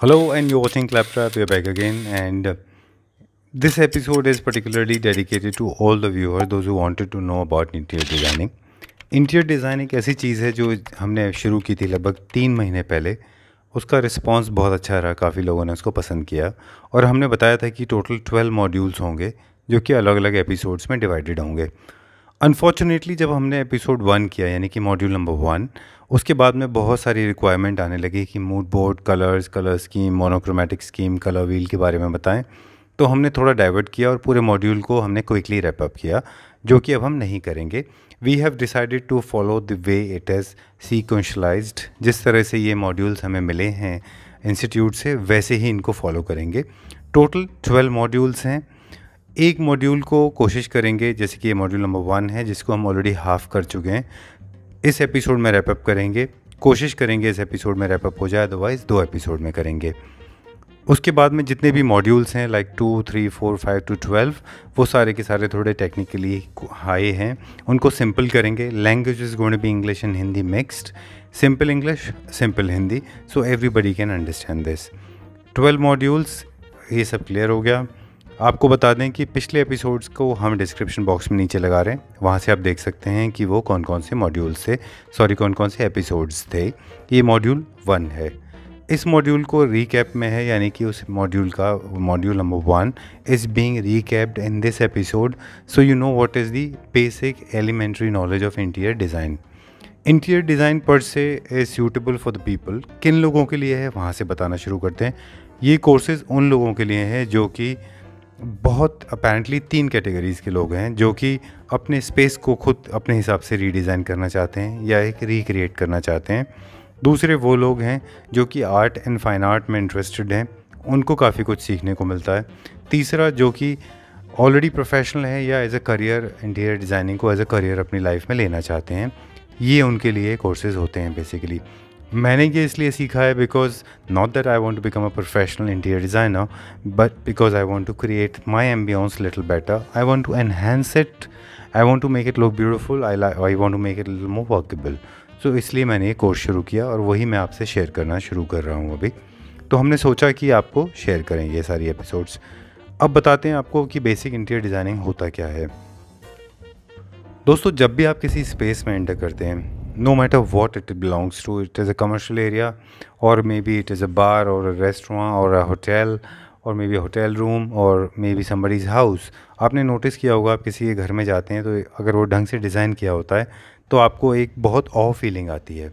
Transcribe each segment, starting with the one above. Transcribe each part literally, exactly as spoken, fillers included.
Hello, and you're watching Clap Trap. We're back again, and this episode is particularly dedicated to all the viewers, those who wanted to know about interior designing. Interior design एक ऐसी चीज़ है जो हमने शुरू की थी लगभग तीन महीने पहले. उसका रिस्पांस बहुत अच्छा रहा, काफ़ी लोगों ने उसको पसंद किया, और हमने बताया था कि टोटल ट्वेल्व मॉड्यूल्स होंगे जो कि अलग अलग एपिसोड्स में डिवाइडेड होंगे. अनफॉर्चुनेटली जब हमने एपिसोड वन किया, यानी कि मॉड्यूल नंबर वन, उसके बाद में बहुत सारी रिक्वायरमेंट आने लगी कि mood board, colours, colour scheme, monochromatic scheme, colour wheel के बारे में बताएं. तो हमने थोड़ा डाइवर्ट किया और पूरे मॉड्यूल को हमने क्विकली रैप अप किया, जो कि अब हम नहीं करेंगे. We have decided to follow the way it is sequentialised. जिस तरह से ये मॉड्यूल्स हमें मिले हैं इंस्टीट्यूट से, वैसे ही इनको फॉलो करेंगे. टोटल ट्वेल्व मॉड्यूल्स हैं. एक मॉड्यूल को कोशिश करेंगे, जैसे कि ये मॉड्यूल नंबर वन है जिसको हम ऑलरेडी हाफ कर चुके हैं, इस एपिसोड में रैपअप करेंगे. कोशिश करेंगे इस एपिसोड में रैपअप हो जाए, अदरवाइज़ दो एपिसोड में करेंगे. उसके बाद में जितने भी मॉड्यूल्स हैं like two three four five to twelve, वो सारे के सारे थोड़े टेक्निकली हाई हैं, उनको सिंपल करेंगे. Language is going to be English and Hindi mixed, simple English simple Hindi, so everybody can understand this. Twelve modules, ये सब क्लियर हो गया. आपको बता दें कि पिछले एपिसोड्स को हम डिस्क्रिप्शन बॉक्स में नीचे लगा रहे हैं, वहाँ से आप देख सकते हैं कि वो कौन कौन से मॉड्यूल्स थे, सॉरी कौन कौन से एपिसोड्स थे. ये मॉड्यूल वन है. इस मॉड्यूल को रीकैप में है, यानी कि उस मॉड्यूल का module number one is being recapped in this episode, so you know what is the basic elementary knowledge of interior design. Interior design per se is suitable for the people. किन लोगों के लिए है, वहाँ से बताना शुरू करते हैं. ये कोर्सेज़ उन लोगों के लिए हैं जो कि बहुत अपेरेंटली तीन कैटेगरीज़ के लोग हैं, जो कि अपने स्पेस को खुद अपने हिसाब से रीडिज़ाइन करना चाहते हैं या एक रिक्रिएट करना चाहते हैं. दूसरे वो लोग हैं जो कि आर्ट एंड फाइन आर्ट में इंटरेस्टेड हैं, उनको काफ़ी कुछ सीखने को मिलता है. तीसरा जो कि ऑलरेडी प्रोफेशनल है या as a career, interior designing को एज अ करियर अपनी लाइफ में लेना चाहते हैं, ये उनके लिए कोर्सेज़ होते हैं. बेसिकली मैंने ये इसलिए सीखा है because not that I want to become a professional interior designer, but because I want to create my ambience little better, I want to enhance it, I want to make it look beautiful, I I want to make it little more workable. So इसलिए मैंने ये course शुरू किया और वही मैं आपसे share करना शुरू कर रहा हूँ अभी. तो हमने सोचा कि आपको शेयर करेंगे ये सारी एपिसोड्स. अब बताते हैं आपको कि बेसिक इंटीरियर डिज़ाइनिंग होता क्या है. दोस्तों, जब भी आप किसी स्पेस में एंटर करते हैं, no matter what it belongs to, it is a commercial area, or maybe it is a bar or a restaurant or a hotel, or maybe a hotel room, or maybe somebody's house. आपने notice किया होगा, आप किसी के घर में जाते हैं तो अगर वो ढंग से डिज़ाइन किया होता है तो आपको एक बहुत ऑफ फीलिंग आती है,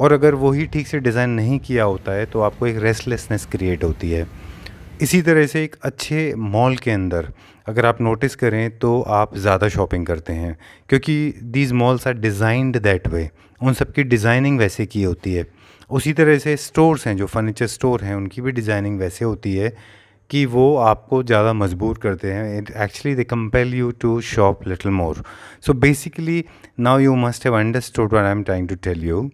और अगर वही ठीक से डिज़ाइन नहीं किया होता है तो आपको एक रेस्टलेसनेस क्रिएट होती है. इसी तरह से एक अच्छे मॉल के अंदर अगर आप नोटिस करें तो आप ज़्यादा शॉपिंग करते हैं, क्योंकि these malls are designed that way, उन सब की डिज़ाइनिंग वैसे की होती है. उसी तरह से स्टोर्स हैं, जो फर्नीचर स्टोर हैं, उनकी भी डिज़ाइनिंग वैसे होती है कि वो आपको ज़्यादा मजबूर करते हैं. It actually they compel you to shop little more. So basically now you must have understood what I am trying to tell you,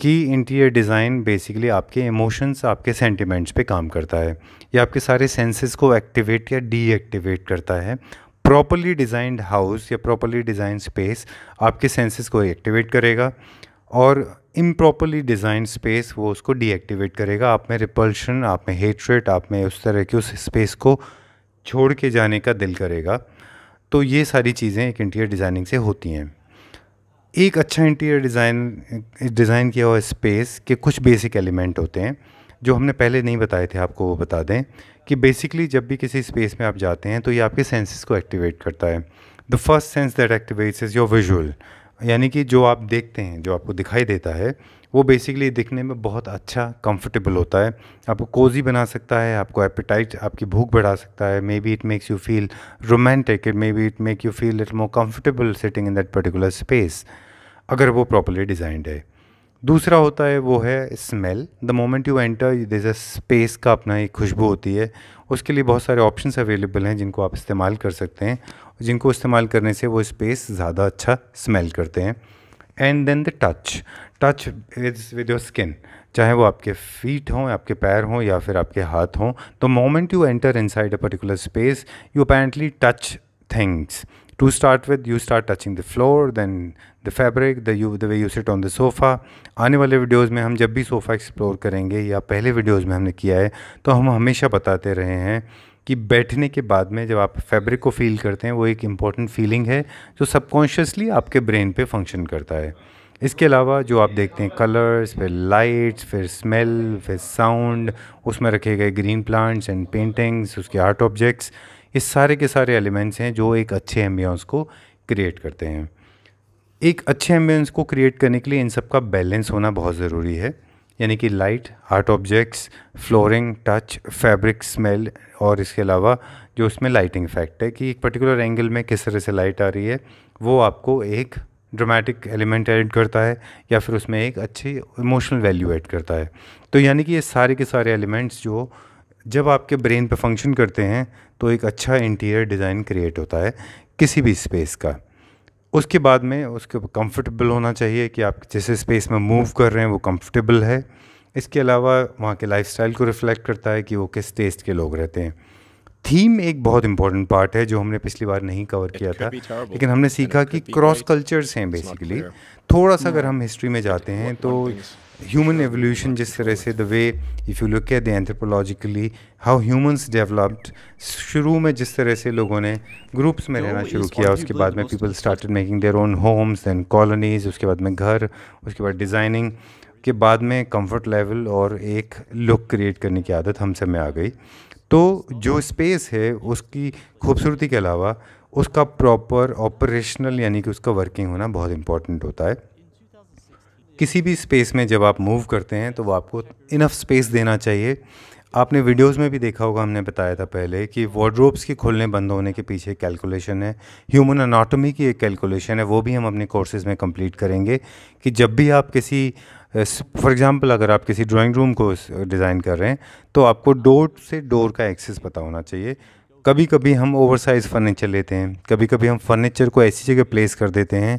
कि इंटीरियर डिज़ाइन बेसिकली आपके इमोशंस, आपके सेंटिमेंट्स पे काम करता है, या आपके सारे सेंसेस को एक्टिवेट या डीएक्टिवेट करता है. प्रॉपर्ली डिज़ाइंड हाउस या प्रॉपर्ली डिज़ाइंड स्पेस आपके सेंसेस को एक्टिवेट करेगा, और इम्प्रॉपर्ली डिज़ाइंड स्पेस वो उसको डीएक्टिवेट करेगा. आप में रिपल्शन, आप में हेट्रेट, आप में उस तरह के उस स्पेस को छोड़ के जाने का दिल करेगा. तो ये सारी चीज़ें एक इंटीरियर डिज़ाइनिंग से होती हैं. एक अच्छा इंटीरियर डिज़ाइन डिज़ाइन किया हुआ स्पेस के कुछ बेसिक एलिमेंट होते हैं जो हमने पहले नहीं बताए थे, आपको वो बता दें. कि बेसिकली जब भी किसी स्पेस में आप जाते हैं तो ये आपके सेंसेस को एक्टिवेट करता है. The first sense that activates is your visual, यानी कि जो आप देखते हैं, जो आपको दिखाई देता है, वो बेसिकली दिखने में बहुत अच्छा कंफर्टेबल होता है. आपको कोजी बना सकता है, आपको एपेटाइट, आपकी भूख बढ़ा सकता है. Maybe it makes you feel romantic, maybe it make you feel little more comfortable sitting in that particular space, अगर वो प्रॉपर्ली डिज़ाइंड है. दूसरा होता है वो है smell. The moment you enter this a space का अपना एक खुशबू होती है. उसके लिए बहुत सारे ऑप्शंस अवेलेबल हैं जिनको आप इस्तेमाल कर सकते हैं, जिनको इस्तेमाल करने से वो स्पेस ज़्यादा अच्छा स्मेल करते हैं. And then the touch touch is with your skin, चाहे वो आपके फीट हों, आपके पैर हों, या फिर आपके हाथ हों. The moment you enter inside a particular space, you apparently touch things, To start with, you start touching the floor, then the fabric, the you the way you sit on the sofa. आने वाले videos में हम जब भी sofa explore करेंगे या पहले videos में हमने किया है, तो हम हमेशा बताते रहे हैं कि बैठने के बाद में जब आप फैब्रिक को फ़ील करते हैं, वो एक इम्पॉर्टेंट फीलिंग है जो सबकॉन्शियसली आपके ब्रेन पे फंक्शन करता है। इसके अलावा जो आप देखते हैं कलर्स, फिर लाइट्स, फिर स्मेल, फिर साउंड, उसमें रखे गए ग्रीन प्लांट्स एंड पेंटिंग्स, उसके आर्ट ऑब्जेक्ट्स, ये सारे के सारे एलिमेंट्स हैं जो एक अच्छे एम्बियंस को क्रिएट करते हैं। एक अच्छे एम्बियंस को क्रिएट करने के लिए इन सब का बैलेंस होना बहुत ज़रूरी है, यानी कि light, art objects, flooring, touch, fabric, smell, और इसके अलावा जो उसमें लाइटिंग इफेक्ट है कि एक पर्टिकुलर एंगल में किस तरह से लाइट आ रही है, वो आपको एक ड्रामेटिक एलिमेंट ऐड करता है या फिर उसमें एक अच्छी इमोशनल वैल्यू ऐड करता है। तो यानी कि ये सारे के सारे एलिमेंट्स जो जब आपके ब्रेन पे फंक्शन करते हैं, तो एक अच्छा इंटीरियर डिज़ाइन क्रिएट होता है किसी भी स्पेस का। उसके बाद में उसके कंफर्टेबल होना चाहिए कि आप जिस स्पेस में मूव कर रहे हैं वो कंफर्टेबल है। इसके अलावा वहाँ के लाइफस्टाइल को रिफ्लेक्ट करता है कि वो किस टेस्ट के लोग रहते हैं। थीम एक बहुत इंपॉर्टेंट पार्ट है जो हमने पिछली बार नहीं कवर किया था, लेकिन हमने सीखा कि क्रॉस कल्चर्स हैं बेसिकली। थोड़ा सा अगर हम हिस्ट्री में जाते हैं तो ह्यूमन एवोल्यूशन, जिस तरह से the way if you look at the anthropologically how humans developed, शुरू में जिस तरह से लोगों ने ग्रुप्स में रहना शुरू किया, उसके बाद में people started making their own homes, then colonies, उसके बाद में घर, उसके बाद डिज़ाइनिंग, के बाद में कम्फर्ट लेवल और एक लुक क्रिएट करने की आदत हम सब में आ गई। तो जो स्पेस है उसकी खूबसूरती के अलावा उसका प्रॉपर ऑपरेशनल यानी कि उसका वर्किंग होना बहुत इम्पॉर्टेंट होता है। किसी भी स्पेस में जब आप मूव करते हैं तो वो आपको इनफ स्पेस देना चाहिए। आपने वीडियोस में भी देखा होगा, हमने बताया था पहले कि वार्डरोब्स के खुलने बंद होने के पीछे कैलकुलेशन है, ह्यूमन एनाटॉमी की एक कैलकुलेशन है, वो भी हम अपने कोर्सेज़ में कंप्लीट करेंगे कि जब भी आप किसी फॉर एग्ज़ाम्पल अगर आप किसी ड्राइंग रूम को डिज़ाइन कर रहे हैं तो आपको डोर से डोर का एक्सेस पता होना चाहिए। कभी कभी हम ओवरसाइज फर्नीचर लेते हैं, कभी कभी हम फर्नीचर को ऐसी जगह प्लेस कर देते हैं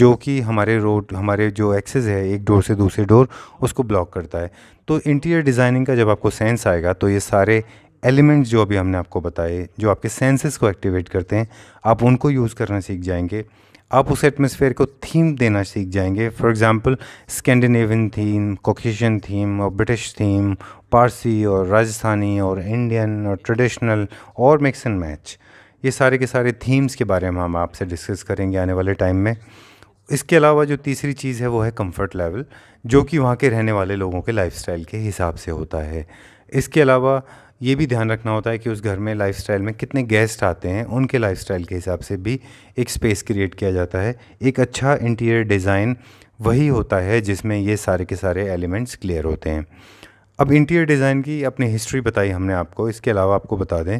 जो कि हमारे रोड हमारे जो एक्सेस है एक डोर से दूसरे डोर उसको ब्लॉक करता है। तो इंटीरियर डिज़ाइनिंग का जब आपको सेंस आएगा तो ये सारे एलिमेंट्स जो अभी हमने आपको बताए जो आपके सेंसेस को एक्टिवेट करते हैं, आप उनको यूज़ करना सीख जाएंगे, आप उस एटमॉस्फेयर को थीम देना सीख जाएंगे। For example Scandinavian theme, Caucasian theme और ब्रिटिश थीम, पारसी और राजस्थानी और इंडियन और ट्रेडिशनल और मिक्स एंड मैच, ये सारे के सारे थीम्स के बारे में हम आपसे डिस्कस करेंगे आने वाले टाइम में। इसके अलावा जो तीसरी चीज़ है वो है कंफर्ट लेवल, जो कि वहाँ के रहने वाले लोगों के लाइफस्टाइल के हिसाब से होता है। इसके अलावा ये भी ध्यान रखना होता है कि उस घर में लाइफस्टाइल में कितने गेस्ट आते हैं, उनके लाइफस्टाइल के हिसाब से भी एक स्पेस क्रिएट किया जाता है। एक अच्छा इंटीरियर डिज़ाइन वही होता है जिसमें ये सारे के सारे एलिमेंट्स क्लियर होते हैं। अब इंटीरियर डिज़ाइन की अपनी हिस्ट्री बताई हमने आपको। इसके अलावा आपको बता दें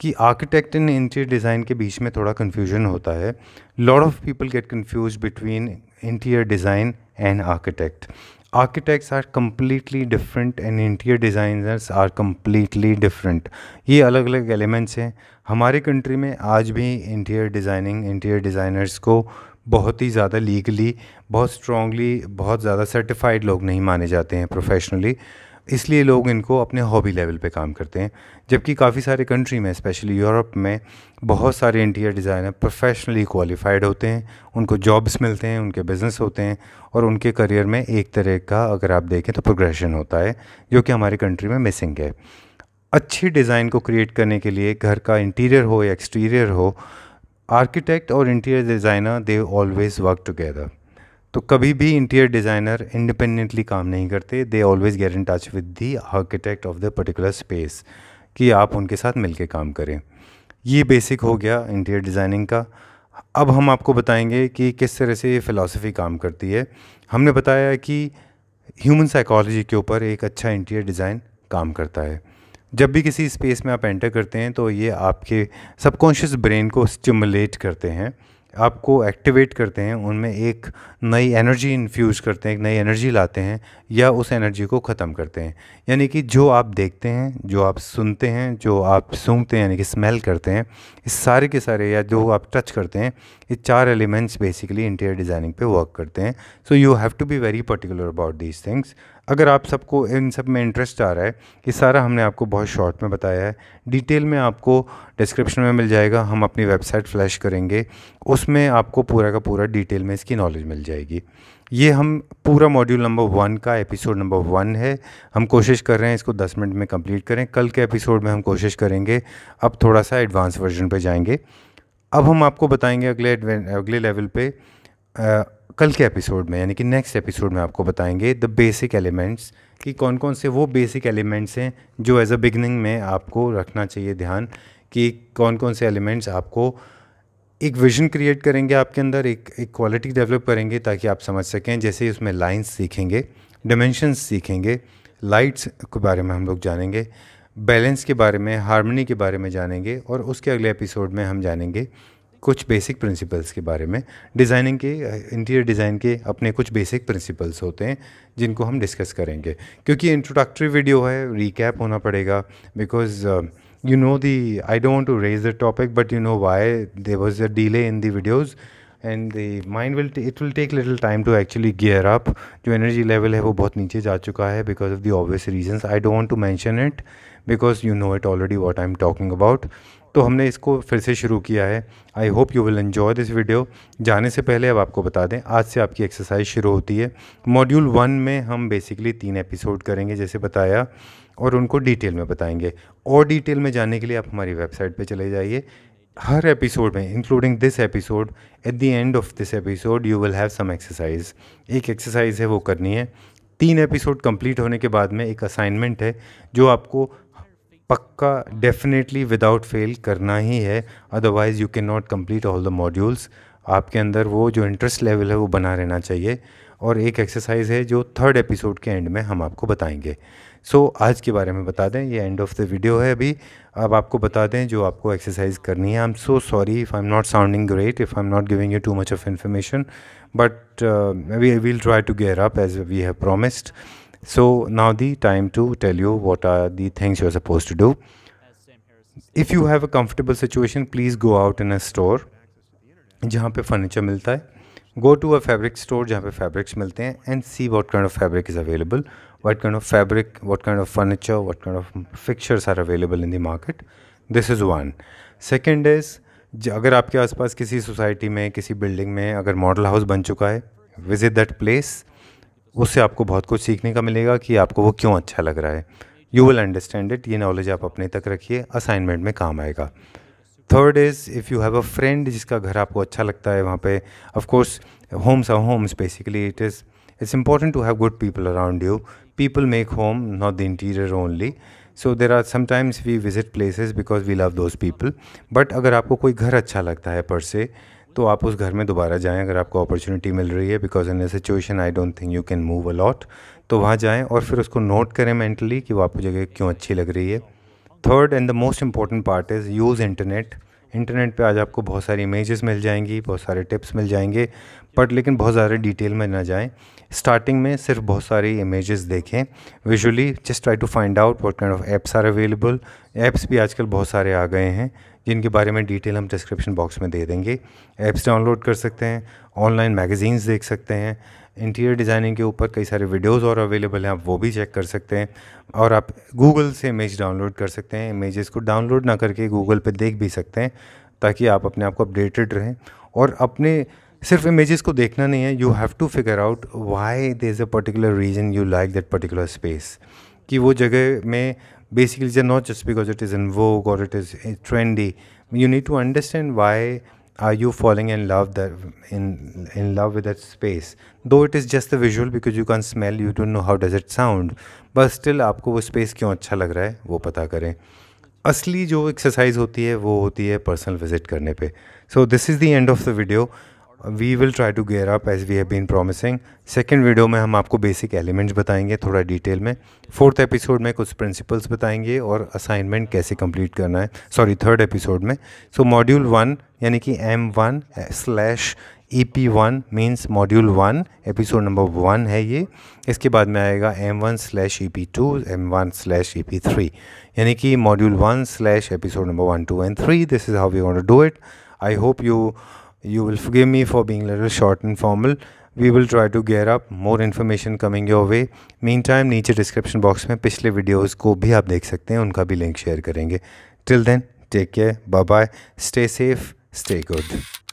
कि आर्किटेक्ट एंड इंटीरियर डिज़ाइन के बीच में थोड़ा कन्फ्यूजन होता है। Lot of people get confuse between interior design and architect. Architects are completely different and interior designers are completely different. ये अलग अलग एलिमेंट्स हैं। हमारे कंट्री में आज भी इंटीरियर डिज़ाइनिंग इंटीरियर डिज़ाइनर्स को बहुत ही ज़्यादा लीगली, बहुत स्ट्रांगली, बहुत ज़्यादा सर्टिफाइड लोग नहीं माने जाते हैं प्रोफेशनली, इसलिए लोग इनको अपने हॉबी लेवल पे काम करते हैं। जबकि काफ़ी सारे कंट्री में, स्पेशली यूरोप में, बहुत सारे इंटीरियर डिज़ाइनर प्रोफेशनली क्वालिफाइड होते हैं, उनको जॉब्स मिलते हैं, उनके बिज़नेस होते हैं और उनके करियर में एक तरह का अगर आप देखें तो प्रोग्रेशन होता है, जो कि हमारे कंट्री में मिसिंग है। अच्छे डिज़ाइन को क्रिएट करने के लिए घर का इंटीरियर हो या एक्सटीरियर हो, आर्किटेक्ट और interior designer they always work together. तो कभी भी इंटीरियर डिज़ाइनर इंडिपेंडेंटली काम नहीं करते, they always get in touch with the architect of the particular space कि आप उनके साथ मिलके काम करें। ये बेसिक हो गया इंटीरियर डिज़ाइनिंग का। अब हम आपको बताएंगे कि किस तरह से ये फ़िलासफ़ी काम करती है। हमने बताया कि ह्यूमन साइकोलॉजी के ऊपर एक अच्छा इंटीरियर डिज़ाइन काम करता है। जब भी किसी स्पेस में आप एंटर करते हैं तो ये आपके सबकॉन्शियस ब्रेन को स्टिमुलेट करते हैं, आपको एक्टिवेट करते हैं, उनमें एक नई एनर्जी इन्फ्यूज़ करते हैं, एक नई एनर्जी लाते हैं या उस एनर्जी को ख़त्म करते हैं। यानी कि जो आप देखते हैं, जो आप सुनते हैं, जो आप सूंघते हैं यानी कि स्मेल करते हैं, इस सारे के सारे या जो आप टच करते हैं, ये चार एलिमेंट्स बेसिकली इंटीरियर डिज़ाइनिंग पे वर्क करते हैं। So you have to be very particular about these things. अगर आप सबको इन सब में इंटरेस्ट आ रहा है, ये सारा हमने आपको बहुत शॉर्ट में बताया है। डिटेल में आपको डिस्क्रिप्शन में मिल जाएगा, हम अपनी वेबसाइट फ्लैश करेंगे, उसमें आपको पूरा का पूरा डिटेल में इसकी नॉलेज मिल जाएगी। ये हम पूरा मॉड्यूल नंबर वन का एपिसोड नंबर वन है। हम कोशिश कर रहे हैं इसको दस मिनट में कंप्लीट करें। कल के एपिसोड में हम कोशिश करेंगे, अब थोड़ा सा एडवांस वर्जन पे जाएंगे। अब हम आपको बताएंगे अगले अगले लेवल पे आ, कल के एपिसोड में, यानी कि नेक्स्ट एपिसोड में आपको बताएंगे द बेसिक एलिमेंट्स, कि कौन कौन से वो बेसिक एलिमेंट्स हैं जो एज अ बिगनिंग में आपको रखना चाहिए ध्यान, कि कौन कौन से एलिमेंट्स आपको एक विजन क्रिएट करेंगे आपके अंदर, एक एक क्वालिटी डेवलप करेंगे ताकि आप समझ सकें। जैसे ही उसमें लाइंस सीखेंगे, डायमेंशंस सीखेंगे, लाइट्स के बारे में हम लोग जानेंगे, बैलेंस के बारे में, हार्मनी के बारे में जानेंगे, और उसके अगले एपिसोड में हम जानेंगे कुछ बेसिक प्रिंसिपल्स के बारे में। डिज़ाइनिंग के, इंटीरियर डिज़ाइन के अपने कुछ बेसिक प्रिंसिपल्स होते हैं जिनको हम डिस्कस करेंगे। क्योंकि इंट्रोडक्टरी वीडियो है, रिकैप होना पड़ेगा, because you know the I don't want to raise the topic, but you know why there was a delay in the videos, and the mind will t- it will take little time to actually gear up. जो energy level है वो बहुत नीचे जा चुका है because of the obvious reasons. I don't want to mention it because you know it already what I'm talking about. तो हमने इसको फिर से शुरू किया है। I hope you will enjoy this video. जाने से पहले अब आपको बता दें, आज से आपकी एक्सरसाइज शुरू होती है। मॉड्यूल वन में हम बेसिकली तीन एपिसोड करेंगे जैसे बताया, और उनको डिटेल में बताएंगे। और डिटेल में जाने के लिए आप हमारी वेबसाइट पे चले जाइए। हर एपिसोड में, including this episode, at the end of this episode you will have some exercise. एक एक्सरसाइज है वो करनी है। तीन एपिसोड कंप्लीट होने के बाद में एक असाइनमेंट है जो आपको पक्का डेफिनेटली विदाउट फेल करना ही है, otherwise you can not complete all the modules. आपके अंदर वो जो इंटरेस्ट लेवल है वो बना रहना चाहिए। और एक एक्सरसाइज है जो थर्ड एपिसोड के एंड में हम आपको बताएंगे। सो so, आज के बारे में बता दें, ये एंड ऑफ द वीडियो है अभी। अब आपको बता दें जो आपको एक्सरसाइज करनी है। I am so sorry if I am not sounding great, if I am not giving you too much of information, but we will try to gear up as we have promised. So now the time to tell you what are the things you're supposed to do. If you have a comfortable situation, please go out in a store जहाँ पे furniture मिलता है. Go to a fabric store जहाँ पे fabrics मिलते हैं and see what kind of fabric is available, what kind of fabric, what kind of furniture, what kind of fixtures are available in the market. This is one. Second is, अगर आपके आसपास किसी society में, किसी building में अगर model house बन चुका है, visit that place. उससे आपको बहुत कुछ सीखने का मिलेगा कि आपको वो क्यों अच्छा लग रहा है। You will understand it. ये नॉलेज आप अपने तक रखिए, असाइनमेंट में काम आएगा। Third is, if you have a friend जिसका घर आपको अच्छा लगता है, वहाँ पे of course homes are homes basically, it is it's important to have good people around you. People make home, not the interior only. So there are sometimes we visit places because we love those people, but अगर आपको कोई घर अच्छा लगता है पर से, तो आप उस घर में दोबारा जाएं अगर आपको अपॉर्चुनिटी मिल रही है, because in a situation I don't think you can move a lot. तो वहाँ जाएं और फिर उसको नोट करें मेंटली कि वो आपको जगह क्यों अच्छी लग रही है। Third and the most important part is use internet. Internet पे आज आपको बहुत सारी इमेजेस मिल जाएंगी, बहुत सारे टिप्स मिल जाएंगे, बट लेकिन बहुत सारे डिटेल में ना जाएं। स्टार्टिंग में सिर्फ बहुत सारी इमेजेस देखें visually, just try to find out what kind of apps are available. Apps भी आजकल बहुत सारे आ गए हैं जिनके बारे में डिटेल हम डिस्क्रिप्शन बॉक्स में दे देंगे। ऐप्स डाउनलोड कर सकते हैं, ऑनलाइन मैगज़ीन्स देख सकते हैं, इंटीरियर डिज़ाइनिंग के ऊपर कई सारे वीडियोस और अवेलेबल हैं, आप वो भी चेक कर सकते हैं। और आप गूगल से इमेज डाउनलोड कर सकते हैं, इमेजेस को डाउनलोड ना करके गूगल पे देख भी सकते हैं ताकि आप अपने आप को अपडेटेड रहें। और अपने सिर्फ इमेजेस को देखना नहीं है, you have to figure out why there is a particular reason you like that particular space, कि वो जगह में basically just not just because it is in vogue or it is trendy. You need to understand why are you falling in love that in in love with that space, though it is just the visual because you can't smell, you don't know how does it sound, but still आपको वो space क्यों अच्छा लग रहा है वो पता करें। असली जो exercise होती है वो होती है personal visit करने पे। So this is the end of the video. We will try to gear up as we have been promising. Second video में हम आपको basic elements बताएंगे थोड़ा detail में। Fourth episode में कुछ principles बताएंगे और assignment कैसे complete करना है, sorry third episode में। So module one यानी कि M one slash E P one means module one episode number one है ये। इसके बाद में आएगा M one slash E P two, M one slash E P three यानी कि module one slash episode number one, two and three. This is how we want to do it. I hope you You will forgive me for being a little short and formal. we will try to gear up more information coming your way. Meantime, नीचे description box में पिछले videos को भी आप देख सकते हैं, उनका भी link share करेंगे. Till then, take care, bye bye, stay safe, stay good.